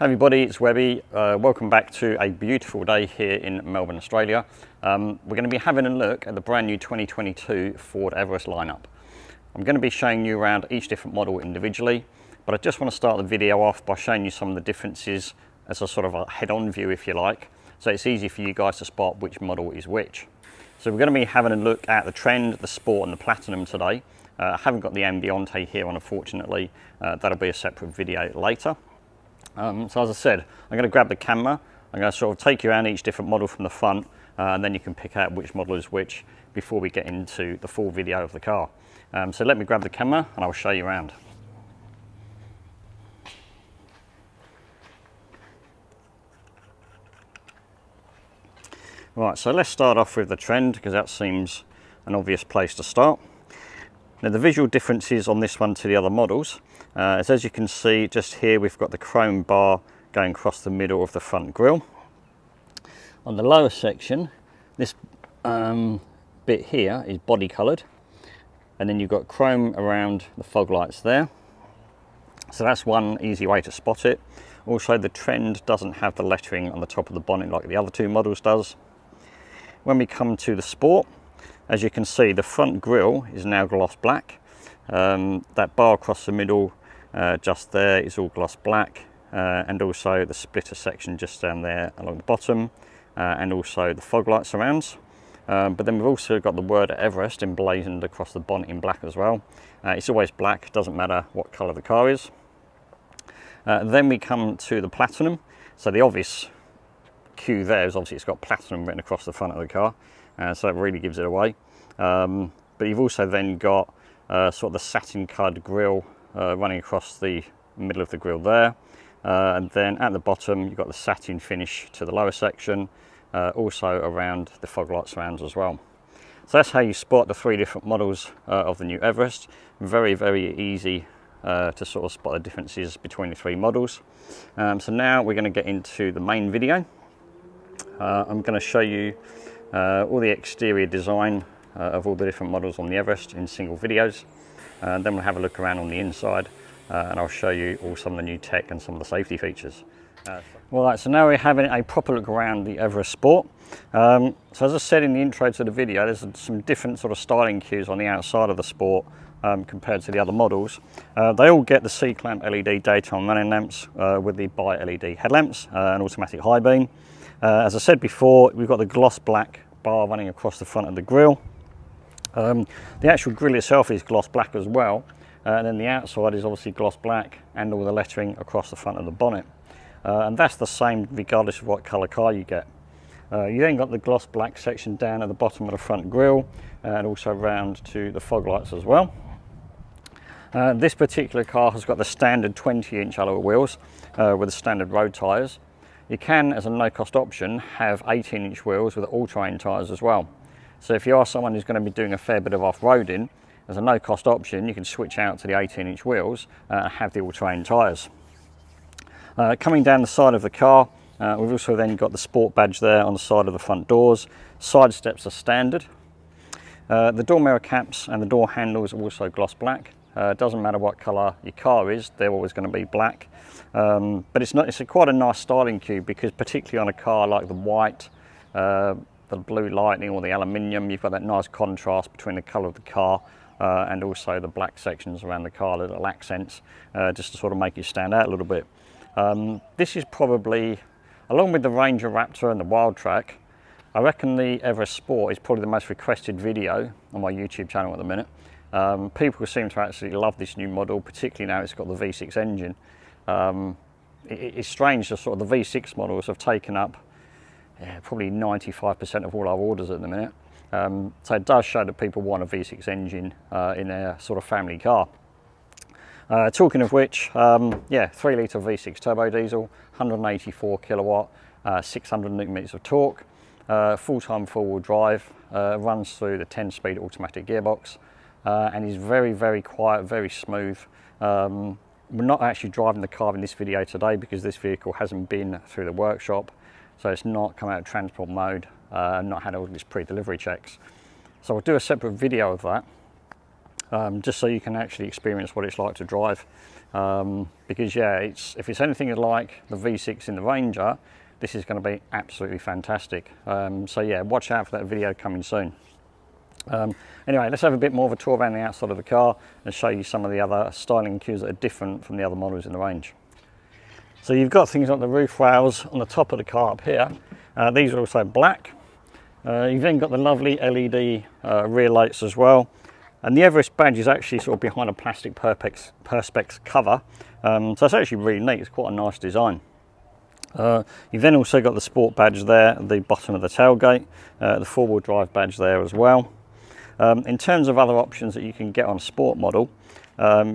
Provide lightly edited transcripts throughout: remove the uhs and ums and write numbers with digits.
Hello everybody, it's Webby. Welcome back to a beautiful day here in Melbourne, Australia. We're going to be having a look at the brand new 2022 Ford Everest lineup. I'm going to be showing you around each different model individually, but I just want to start the video off by showing you some of the differences as a sort of a head-on view, if you like, so it's easy for you guys to spot which model is which. So we're going to be having a look at the Trend, the Sport and the Platinum today. I haven't got the Ambiente here on, unfortunately. That'll be a separate video later. So as I said, I'm going to grab the camera, I'm going to sort of take you around each different model from the front, and then you can pick out which model is which before we get into the full video of the car. So let me grab the camera and I'll show you around. Right, so let's start off with the Trend because that seems an obvious place to start. Now the visual differences on this one to the other models is, as you can see just here, we've got the chrome bar going across the middle of the front grille. On the lower section, this bit here is body coloured, and then you've got chrome around the fog lights there. So that's one easy way to spot it. Also, the Trend doesn't have the lettering on the top of the bonnet like the other two models does. When we come to the Sport, as you can see, the front grille is now gloss black. That bar across the middle just there is all gloss black, and also the splitter section just down there along the bottom, and also the fog light surrounds. But then we've also got the word Everest emblazoned across the bonnet in black as well. It's always black, doesn't matter what colour the car is. Then we come to the Platinum. So the obvious cue there is obviously it's got Platinum written across the front of the car. So it really gives it away. But you've also then got sort of the satin coloured grille running across the middle of the grille there. And then at the bottom, you've got the satin finish to the lower section, also around the fog light surrounds as well. So that's how you spot the three different models of the new Everest. Very, very easy to sort of spot the differences between the three models. So now we're going to get into the main video. I'm going to show you all the exterior design of all the different models on the Everest in single videos, and then we'll have a look around on the inside, and I'll show you all some of the new tech and some of the safety features. Alright, so now we're having a proper look around the Everest Sport. So as I said in the intro to the video, there's some different sort of styling cues on the outside of the Sport compared to the other models. They all get the C-clamp LED daytime running lamps with the bi-LED headlamps and automatic high beam. As I said before, we've got the gloss black bar running across the front of the grille. The actual grille itself is gloss black as well, and then the outside is obviously gloss black and all the lettering across the front of the bonnet. And that's the same regardless of what colour car you get. You then got the gloss black section down at the bottom of the front grille, and also round to the fog lights as well. This particular car has got the standard 20-inch alloy wheels with the standard road tyres. You can, as a no-cost option, have 18-inch wheels with all-terrain tyres as well. So if you are someone who's going to be doing a fair bit of off-roading, as a no-cost option, you can switch out to the 18-inch wheels and have the all-terrain tyres. Coming down the side of the car, we've also then got the Sport badge there on the side of the front doors. Side steps are standard. The door mirror caps and the door handles are also gloss black. It doesn't matter what colour your car is, they're always going to be black. But it's quite a nice styling cue because particularly on a car like the white, the blue lightning or the aluminium, you've got that nice contrast between the colour of the car and also the black sections around the car, little accents, just to sort of make it stand out a little bit. This is probably, along with the Ranger Raptor and the Wildtrak, I reckon the Everest Sport is probably the most requested video on my YouTube channel at the minute. People seem to absolutely love this new model, particularly now it's got the V6 engine. It's strange that sort of the V6 models have taken up probably 95% of all our orders at the minute. So it does show that people want a V6 engine in their sort of family car. Talking of which, yeah, 3-litre V6 turbo diesel, 184 kilowatt, 600 newton meters of torque, full-time four-wheel drive, runs through the 10-speed automatic gearbox. And is very, very quiet, very smooth. We're not actually driving the car in this video today because this vehicle hasn't been through the workshop, so it's not come out of transport mode, not had all of its pre-delivery checks. So I'll do a separate video of that, just so you can actually experience what it's like to drive because yeah, if it's anything like the V6 in the Ranger, this is going to be absolutely fantastic. So yeah, watch out for that video coming soon. Anyway, let's have a bit more of a tour around the outside of the car and show you some of the other styling cues that are different from the other models in the range. So you've got things like the roof rails on the top of the car up here. These are also black. You've then got the lovely LED rear lights as well. And the Everest badge is actually sort of behind a plastic perspex cover. So it's actually really neat. It's quite a nice design. You've then also got the sport badge there at the bottom of the tailgate, the four-wheel drive badge there as well. In terms of other options that you can get on a sport model,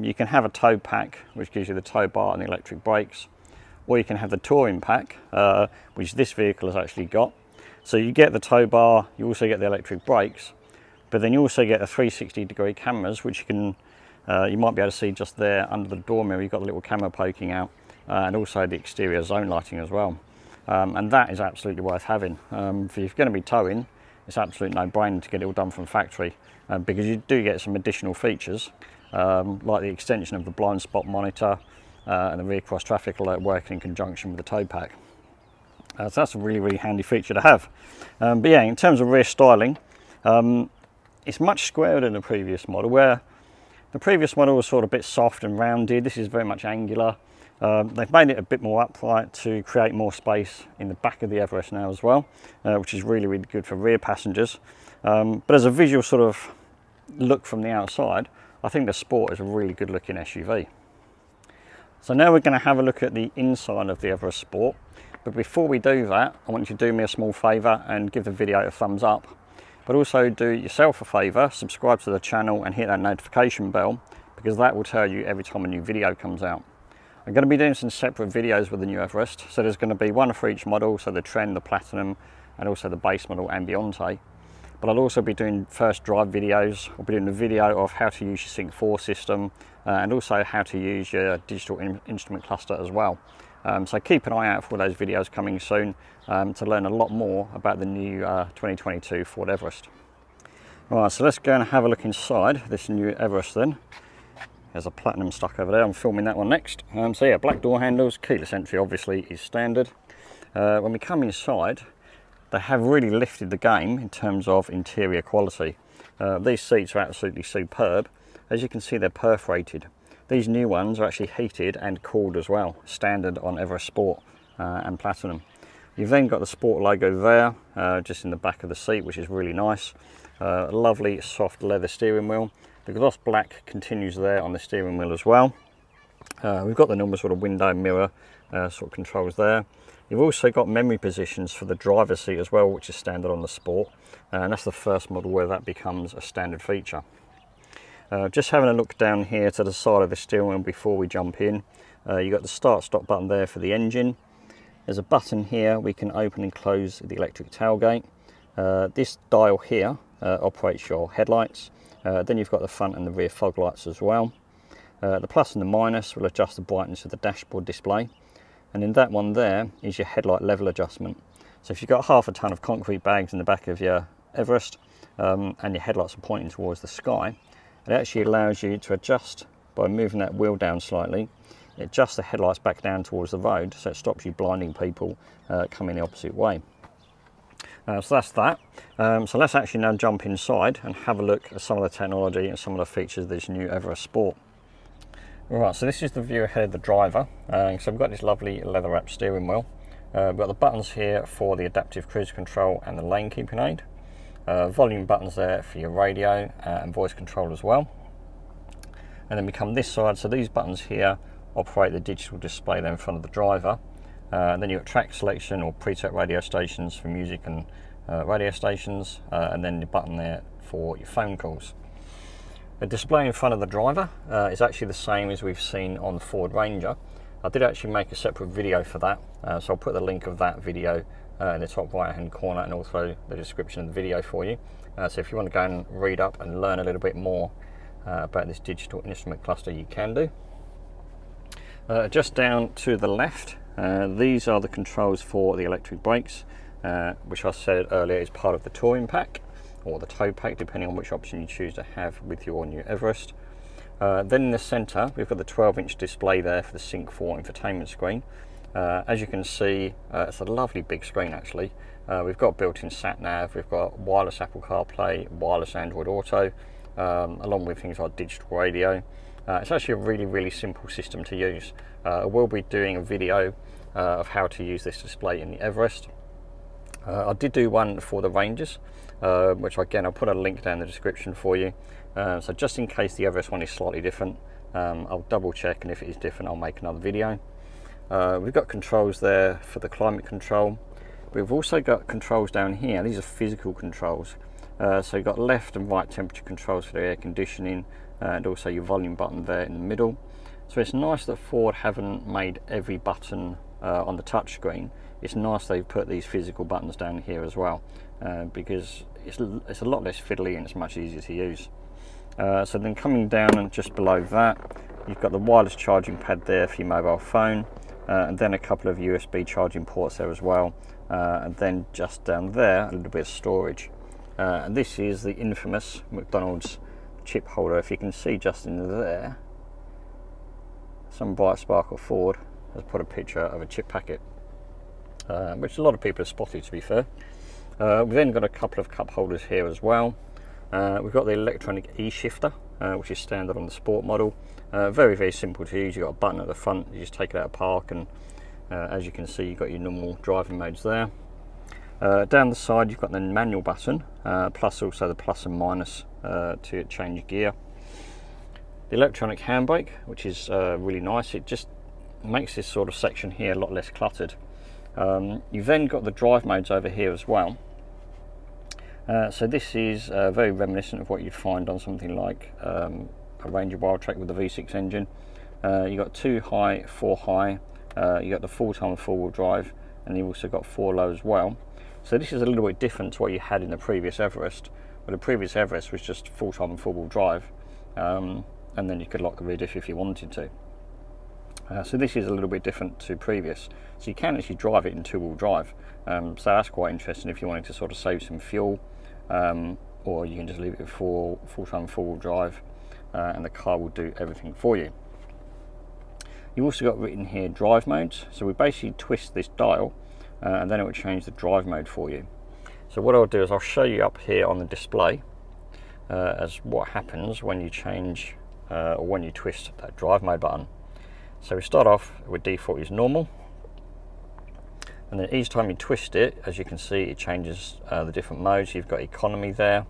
you can have a tow pack, which gives you the tow bar and the electric brakes, or you can have the touring pack, which this vehicle has actually got. So you get the tow bar, you also get the electric brakes, but then you also get the 360-degree cameras, which you can, you might be able to see just there under the door mirror. You've got a little camera poking out, and also the exterior zone lighting as well. And that is absolutely worth having. If you're going to be towing, it's absolutely no-brainer to get it all done from factory, because you do get some additional features, like the extension of the blind spot monitor, and the rear cross traffic alert working in conjunction with the tow pack. So that's a really, really handy feature to have. But yeah, in terms of rear styling, it's much squarer than the previous model, where the previous model was sort of a bit soft and rounded. This is very much angular. They've made it a bit more upright to create more space in the back of the Everest now as well, which is really, really good for rear passengers. But as a visual sort of look from the outside, I think the Sport is a really good looking SUV. So now we're going to have a look at the inside of the Everest Sport, but before we do that, I want you to do me a small favour and give the video a thumbs up, but also do yourself a favour, subscribe to the channel and hit that notification bell, because that will tell you every time a new video comes out. I'm going to be doing some separate videos with the new Everest, so there's going to be one for each model, so the Trend, the Platinum and also the base model Ambiente. But I'll also be doing first drive videos. I'll be doing a video of how to use your SYNC 4 system, and also how to use your digital instrument cluster as well. So keep an eye out for those videos coming soon, to learn a lot more about the new 2022 Ford Everest. Alright, so let's go and have a look inside this new Everest then. There's a Platinum stuck over there, I'm filming that one next. So yeah, black door handles, keyless entry obviously is standard. When we come inside, they have really lifted the game in terms of interior quality. These seats are absolutely superb. As you can see, they're perforated. These new ones are actually heated and cooled as well, standard on Everest Sport and Platinum. You've then got the Sport logo there, just in the back of the seat, which is really nice. Lovely soft leather steering wheel. The gloss black continues there on the steering wheel as well. We've got the normal sort of window mirror sort of controls there. You've also got memory positions for the driver's seat as well, which is standard on the Sport, and that's the first model where that becomes a standard feature. Just having a look down here to the side of the steering wheel before we jump in, you've got the start-stop button there for the engine. There's a button here we can open and close the electric tailgate. This dial here operates your headlights. Then you've got the front and the rear fog lights as well. The plus and the minus will adjust the brightness of the dashboard display. And in that one there is your headlight level adjustment. So if you've got half a ton of concrete bags in the back of your Everest, and your headlights are pointing towards the sky, it actually allows you to adjust by moving that wheel down slightly. It adjusts the headlights back down towards the road, so it stops you blinding people coming the opposite way. So that's that. So let's actually now jump inside and have a look at some of the technology and some of the features of this new Everest Sport. Right, so this is the view ahead of the driver. So we've got this lovely leather wrapped steering wheel. We've got the buttons here for the adaptive cruise control and the lane keeping aid. Volume buttons there for your radio and voice control as well. And then we come this side, so these buttons here operate the digital display there in front of the driver. And then you've got track selection or preset radio stations for music and radio stations, and then the button there for your phone calls. The display in front of the driver is actually the same as we've seen on the Ford Ranger. I did actually make a separate video for that, so I'll put the link of that video in the top right hand corner and also the description of the video for you. So if you want to go and read up and learn a little bit more about this digital instrument cluster, you can do. Just down to the left, these are the controls for the electric brakes, which I said earlier is part of the touring pack, or the tow pack, depending on which option you choose to have with your new Everest. Then in the center, we've got the 12-inch display there for the SYNC 4 infotainment screen. As you can see, it's a lovely big screen actually. We've got built-in sat-nav, we've got wireless Apple CarPlay, wireless Android Auto, along with things like digital radio. It's actually a really, really simple system to use. I will be doing a video of how to use this display in the Everest. I did do one for the Rangers, which again, I'll put a link down in the description for you. So just in case the Everest one is slightly different, I'll double check, and if it is different, I'll make another video. We've got controls there for the climate control. We've also got controls down here. These are physical controls. So you've got left and right temperature controls for the air conditioning, and also your volume button there in the middle. So it's nice that Ford haven't made every button on the touchscreen. It's nice they've put these physical buttons down here as well, because it's a lot less fiddly and it's much easier to use. So then coming down and just below that, you've got the wireless charging pad there for your mobile phone, and then a couple of USB charging ports there as well, and then just down there a little bit of storage. And this is the infamous McDonald's chip holder. If you can see just in there, some bright spark at Ford has put a picture of a chip packet, which a lot of people have spotted, to be fair. We've then got a couple of cup holders here as well. We've got the electronic e-shifter, which is standard on the Sport model. Very, very simple to use. You've got a button at the front, you just take it out of park, and as you can see, you've got your normal driving modes there. Down the side, you've got the manual button, plus also the plus and minus to change gear. The electronic handbrake, which is really nice. It just makes this sort of section here a lot less cluttered. You've then got the drive modes over here as well. So this is very reminiscent of what you'd find on something like a Ranger Wildtrak with a V6 engine. You've got 2-high, 4-high, you've got the full-time four-wheel drive, and you've also got 4-low as well. So this is a little bit different to what you had in the previous Everest. Well, the previous Everest was just full-time four-wheel drive, and then you could lock the rear diff if you wanted to. So this is a little bit different to previous. So you can actually drive it in two-wheel drive. So that's quite interesting if you wanted to sort of save some fuel, or you can just leave it for full-time four-wheel drive, and the car will do everything for you. You've also got written here drive modes. So we basically twist this dial, and then it will change the drive mode for you. So what I'll do is I'll show you up here on the display as what happens when you change or when you twist that drive mode button. So we start off with default is normal, and then each time you twist it, as you can see, it changes the different modes. You've got economy there.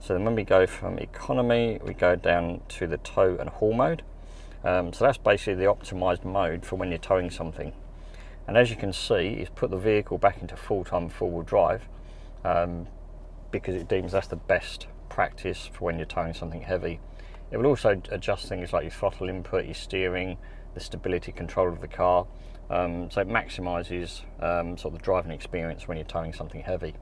So then when we go from economy, we go down to the tow and haul mode. So that's basically the optimized mode for when you're towing something. And as you can see, it's put the vehicle back into full-time four-wheel drive, because it deems that's the best practice for when you're towing something heavy. It will also adjust things like your throttle input, your steering, the stability control of the car. So it maximises sort of the driving experience when you're towing something heavy.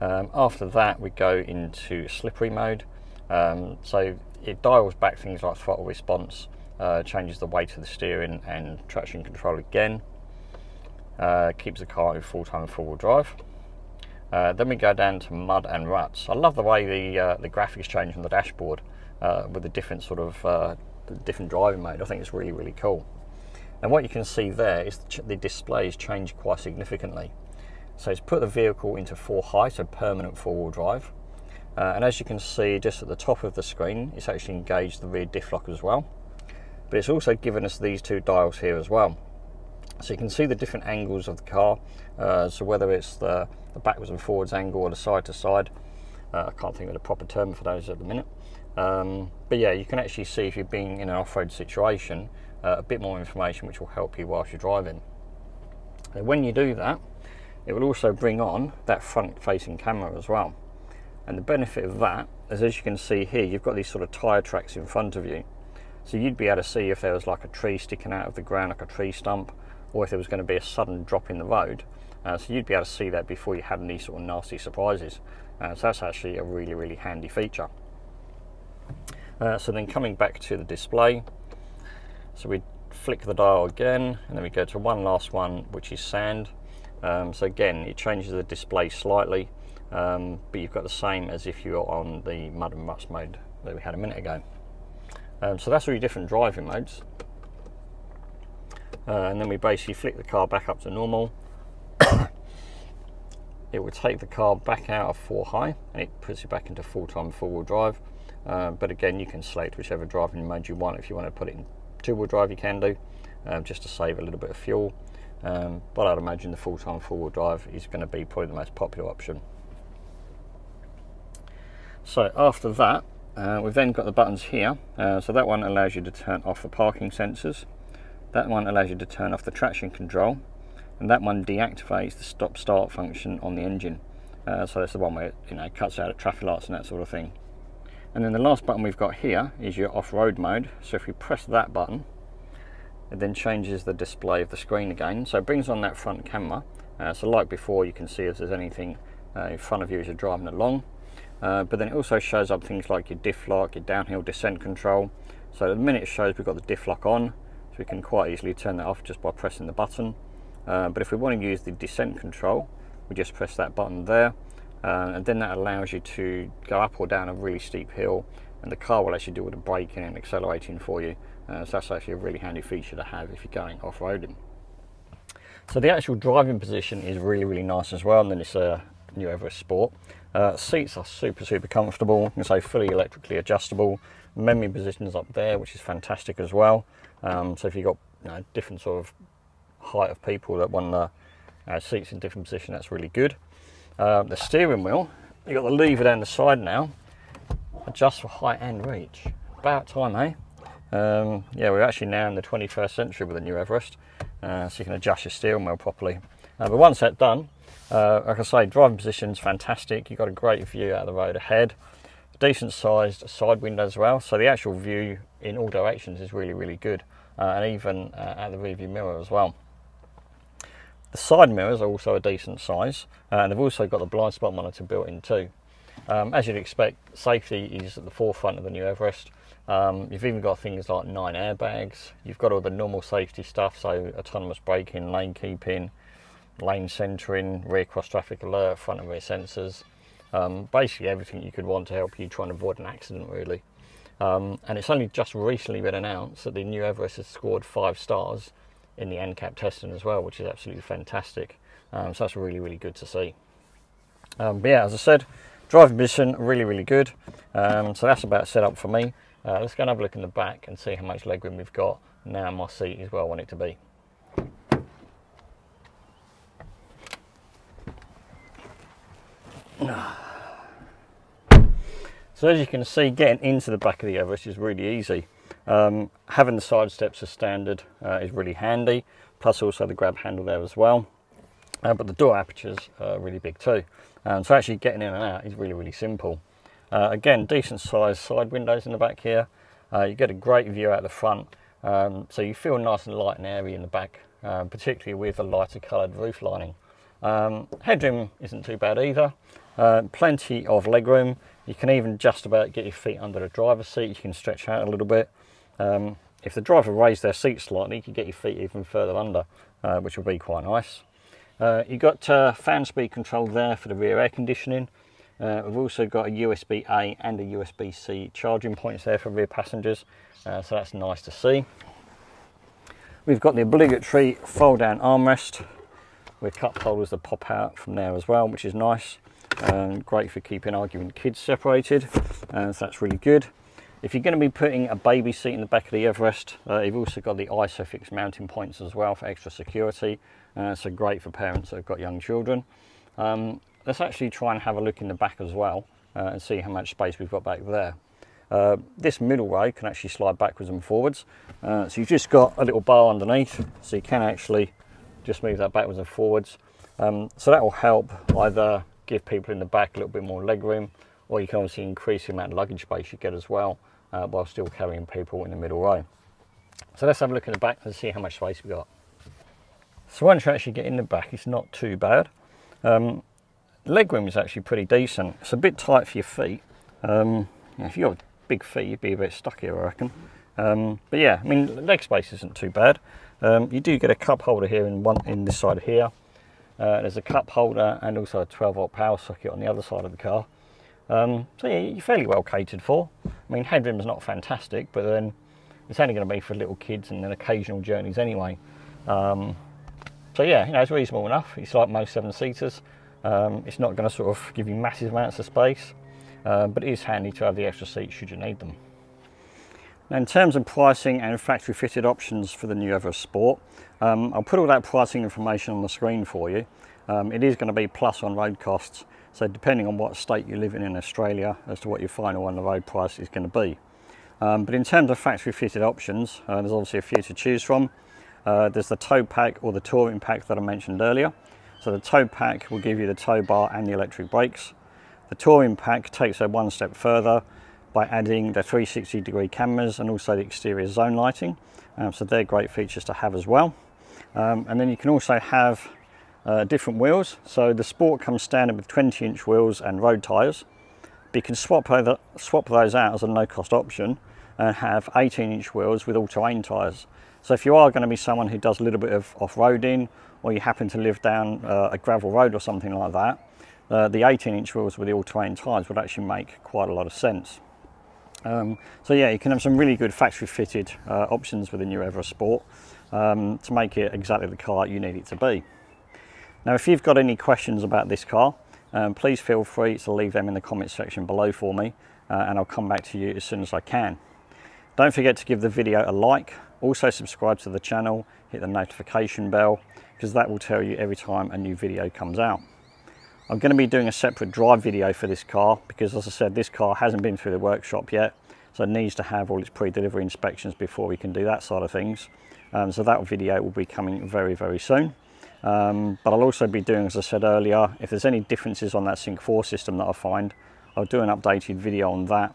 After that, we go into slippery mode. So it dials back things like throttle response, changes the weight of the steering and traction control again, keeps the car in full-time four-wheel drive. Then we go down to mud and ruts. I love the way the graphics change on the dashboard with the different sort of different driving mode. I think it's really, really cool. And what you can see there is the displays change quite significantly. So it's put the vehicle into 4-high, so permanent four-wheel drive. And as you can see, just at the top of the screen, it's actually engaged the rear diff lock as well. But it's also given us these two dials here as well. So you can see the different angles of the car. So whether it's the backwards and forwards angle or the side to side, I can't think of the proper term for those at the minute. But yeah, you can actually see if you're being in an off-road situation, a bit more information which will help you whilst you're driving. And when you do that, it will also bring on that front-facing camera as well. And the benefit of that is, as you can see here, you've got these sort of tyre tracks in front of you. So you'd be able to see if there was like a tree sticking out of the ground, like a tree stump, or if there was going to be a sudden drop in the road. So you'd be able to see that before you had any sort of nasty surprises. So that's actually a really, really handy feature. So then coming back to the display, so we flick the dial again, and then we go to one last one, which is sand. So again, it changes the display slightly, but you've got the same as if you're on the mud and ruts mode that we had a minute ago. So that's all your different driving modes. And then we basically flick the car back up to normal. It will take the car back out of 4 high and it puts it back into full-time four-wheel drive. But again, you can select whichever driving mode you want. If you want to put it in two-wheel drive, you can do, just to save a little bit of fuel. But I'd imagine the full-time four-wheel drive is going to be probably the most popular option. So after that, we've then got the buttons here. So that one allows you to turn off the parking sensors. That one allows you to turn off the traction control, and that one deactivates the stop-start function on the engine. So that's the one where it, cuts out of traffic lights and that sort of thing. And then the last button we've got here is your off-road mode. So if we press that button, it then changes the display of the screen again. So it brings on that front camera. So like before, you can see if there's anything in front of you as you're driving along. But then it also shows up things like your diff lock, your downhill descent control. So at the minute it shows we've got the diff lock on, so we can quite easily turn that off just by pressing the button. But if we want to use the descent control, we just press that button there, and then that allows you to go up or down a really steep hill, and the car will actually do all the braking and accelerating for you. So that's actually a really handy feature to have if you're going off-roading. So the actual driving position is really, really nice as well, and then it's a new Everest Sport. Seats are super comfortable, and so fully electrically adjustable. Memory position is up there, which is fantastic as well. So if you've got different sort of height of people that want the seats in different position, that's really good. The steering wheel, you've got the lever down the side now, adjust for height and reach. About time, eh? Yeah, we're actually now in the 21st century with the new Everest, so you can adjust your steering wheel properly. But once that's done, like I say, driving position's fantastic. You've got a great view out of the road ahead, decent sized side window as well, so the actual view in all directions is really, really good, and even at the rearview mirror as well. The side mirrors are also a decent size, and they've also got the blind spot monitor built in too. As you'd expect, safety is at the forefront of the new Everest. You've even got things like 9 airbags, you've got all the normal safety stuff, so autonomous braking, lane keeping, lane centering, rear cross traffic alert, front and rear sensors, basically everything you could want to help you try and avoid an accident really. And it's only just recently been announced that the new Everest has scored 5 stars in the NCAP testing as well, which is absolutely fantastic. So that's really, really good to see. But yeah, as I said, driving position, really, really good. So that's about set up for me. Let's go and have a look in the back and see how much legroom we've got now my seat is where I want it to be. So as you can see, getting into the back of the Everest is really easy. Having the side steps as standard is really handy, plus also the grab handle there as well. But the door apertures are really big too. So actually getting in and out is really, really simple. Again, decent sized side windows in the back here. You get a great view out the front, so you feel nice and light and airy in the back, particularly with a lighter coloured roof lining. Headroom isn't too bad either. Plenty of legroom. You can even just about get your feet under the driver's seat. You can stretch out a little bit. If the driver raised their seat slightly, you can get your feet even further under, which will be quite nice. You've got fan speed control there for the rear air conditioning. We've also got a USB-A and a USB-C charging points there for rear passengers, so that's nice to see. We've got the obligatory fold-down armrest with cup holders that pop out from there as well, which is nice. Great for keeping arguing kids separated, so that's really good. If you're going to be putting a baby seat in the back of the Everest, you've also got the ISOFIX mounting points as well for extra security, so great for parents that have got young children. Let's actually try and have a look in the back as well, and see how much space we've got back there. This middle row can actually slide backwards and forwards, so you've just got a little bar underneath, so you can actually just move that backwards and forwards. So that will help either give people in the back a little bit more leg room, or you can obviously increase the amount of luggage space you get as well, while still carrying people in the middle row. So let's have a look in the back and see how much space we got. So once you actually get in the back, it's not too bad. Leg room is actually pretty decent. It's a bit tight for your feet. If you've got big feet, you'd be a bit stuck here, I reckon. But yeah, I mean, leg space isn't too bad. You do get a cup holder here in this side here. There's a cup holder and also a 12-volt power socket on the other side of the car. So yeah, you're fairly well catered for. I mean, headroom's not fantastic, but then it's only going to be for little kids and then occasional journeys anyway. So yeah, you know, it's reasonable enough. It's like most seven-seaters. It's not going to sort of give you massive amounts of space, but it is handy to have the extra seats should you need them. Now, in terms of pricing and factory fitted options for the new Everest Sport, I'll put all that pricing information on the screen for you. It is going to be plus on road costs, so depending on what state you live in Australia as to what your final on the road price is going to be. But in terms of factory fitted options, there's obviously a few to choose from. There's the tow pack or the touring pack that I mentioned earlier. So the tow pack will give you the tow bar and the electric brakes. The touring pack takes it one step further by adding the 360-degree cameras and also the exterior zone lighting. So they're great features to have as well. And then you can also have different wheels. So the Sport comes standard with 20-inch wheels and road tyres. But you can swap those out as a no-cost option and have 18-inch wheels with all-terrain tyres. So if you are going to be someone who does a little bit of off-roading, or you happen to live down a gravel road or something like that, the 18-inch wheels with the all-terrain tyres would actually make quite a lot of sense. So yeah, you can have some really good factory-fitted options with the new Everest Sport to make it exactly the car you need it to be. Now, if you've got any questions about this car, please feel free to leave them in the comments section below for me, and I'll come back to you as soon as I can. Don't forget to give the video a like, also subscribe to the channel, hit the notification bell, because that will tell you every time a new video comes out. I'm going to be doing a separate drive video for this car because, as I said, this car hasn't been through the workshop yet, so it needs to have all its pre-delivery inspections before we can do that side of things. So that video will be coming very, very soon. But I'll also be doing, as I said earlier, if there's any differences on that SYNC 4 system that I find, I'll do an updated video on that,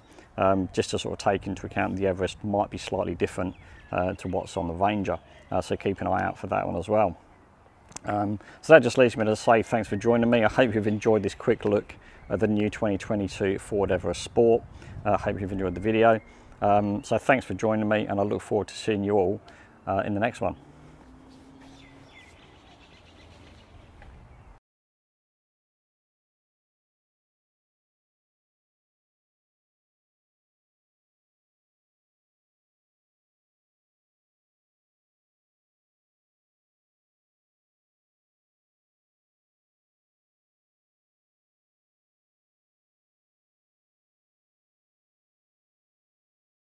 just to sort of take into account the Everest might be slightly different to what's on the Ranger. So keep an eye out for that one as well. So that just leaves me to say thanks for joining me. I hope you've enjoyed this quick look at the new 2022 Ford Everest Sport. I hope you've enjoyed the video. So thanks for joining me, and I look forward to seeing you all in the next one.